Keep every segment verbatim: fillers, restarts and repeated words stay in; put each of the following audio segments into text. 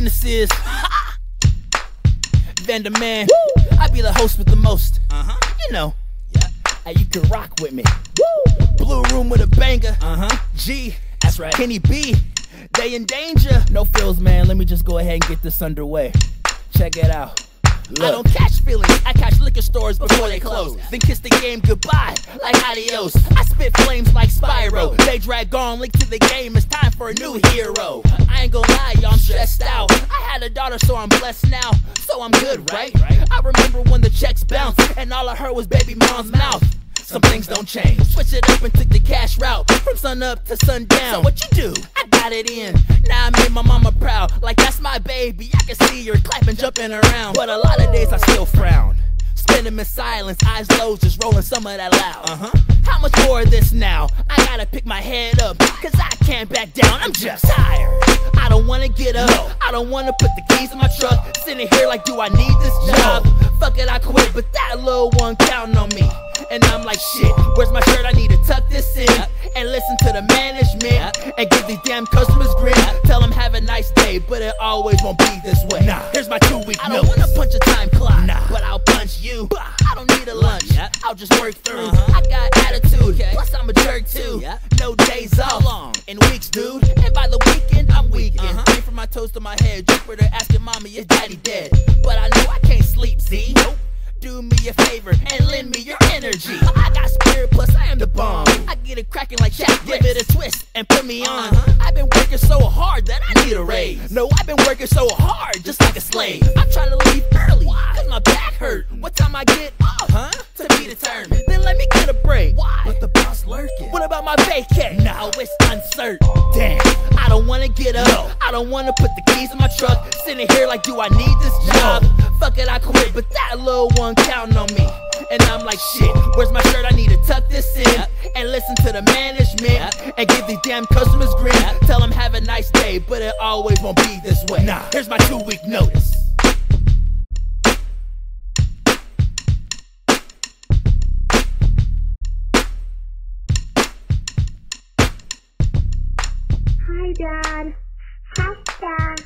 business is. Vander Man, woo! I be the host with the most. Uh-huh. You know, yeah. Hey, you can rock with me. Woo! Blue Room with a banger. Uh-huh. G, that's right. Kenny B, they in danger. No feels, man. Let me just go ahead and get this underway. Check it out. Look. I don't catch feelings, I catch liquor stores before they close. Then kiss the game goodbye, like adios. I spit flames like Spyro. They drag on, link to the game, it's time for a new hero. I ain't gonna lie, y'all, I'm stressed out. I had a daughter, so I'm blessed now. So I'm good, right? I remember when the checks bounced, and all I heard was baby mom's mouth. Some things don't change. Switch it up and took the cash route, from sun up to sundown. So what you do? I got it in. Now I made my mama proud. Like that's my baby, I can see her clapping, jumping around. But a lot of days I still frown. Spend them in silence, eyes closed, just rolling some of that loud. Uh-huh. How much more of this now? I gotta pick my head up, cause I can't back down. I'm just tired. I don't wanna get up. No. I don't wanna put the keys in my truck. Sitting here like, do I need this job? No. Fuck it, I quit, but that little one counting on me. And I'm like, shit, where's my shirt? I need to tuck this in and listen to the management and give these damn customers grin. Tell them have a nice day, but it always won't be this way. Nah, here's my two-week notice. I don't wanna punch a time clock, nah, but I'll punch you. I don't need a lunch, I'll just work through. I got attitude, plus I'm a jerk too. No days off, long in weeks, dude. And by the weekend, I'm weekend. Came from my toes to my head, Jupiter asking mommy, is daddy dead? But I know I can't sleep, see? Nope. Do me a favor and lend me your energy. I got spirit, plus I am the bomb. I get it cracking like Shaq. Give it a twist and put me on. I've been working so hard that I need a raise. No, I've been working so hard, just like a slave. I'm trying to leave early, cause my back hurt. What time I get off, huh? To be determined. Then let me get a break. Why? But the boss lurking. What about my vacay? No, it's uncertain. Damn, I don't wanna get up. No. I don't wanna put the keys in my truck. Sitting here like, do I need this job? No. Fuck it, I quit, but that little one counting on me. And I'm like, shit, where's my shirt? I need to tuck this in and listen to the management and give these damn customers grin. Tell them have a nice day, but it always won't be this way. Nah, here's my two-week notice. Hi, Dad. Hi, Dad.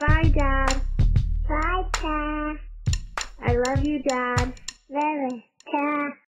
Bye, Dad. Bye, Dad. I love you, Dad.